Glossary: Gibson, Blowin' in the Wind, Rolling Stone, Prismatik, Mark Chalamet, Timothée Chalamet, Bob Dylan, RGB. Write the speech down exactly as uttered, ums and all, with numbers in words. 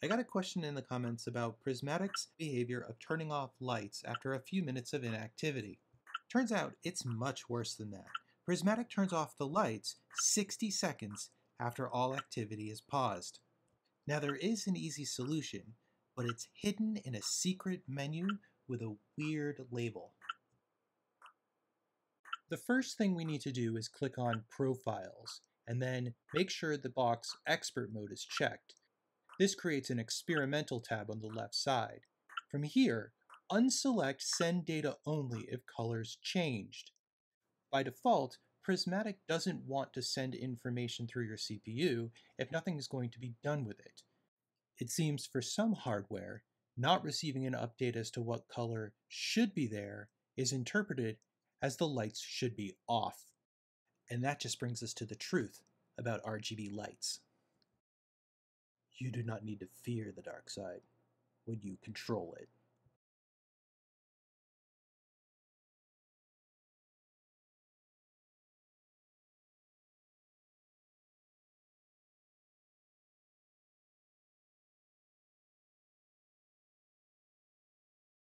I got a question in the comments about Prismatik's behavior of turning off lights after a few minutes of inactivity. Turns out it's much worse than that. Prismatik turns off the lights sixty seconds after all activity is paused. Now there is an easy solution, but it's hidden in a secret menu with a weird label. The first thing we need to do is click on Profiles, and then make sure the box Expert Mode is checked. This creates an experimental tab on the left side. From here, unselect Send Data Only if colors changed. By default, Prismatik doesn't want to send information through your C P U if nothing is going to be done with it. It seems for some hardware, not receiving an update as to what color should be there is interpreted as the lights should be off. And that just brings us to the truth about R G B lights. You do not need to fear the dark side when you control it.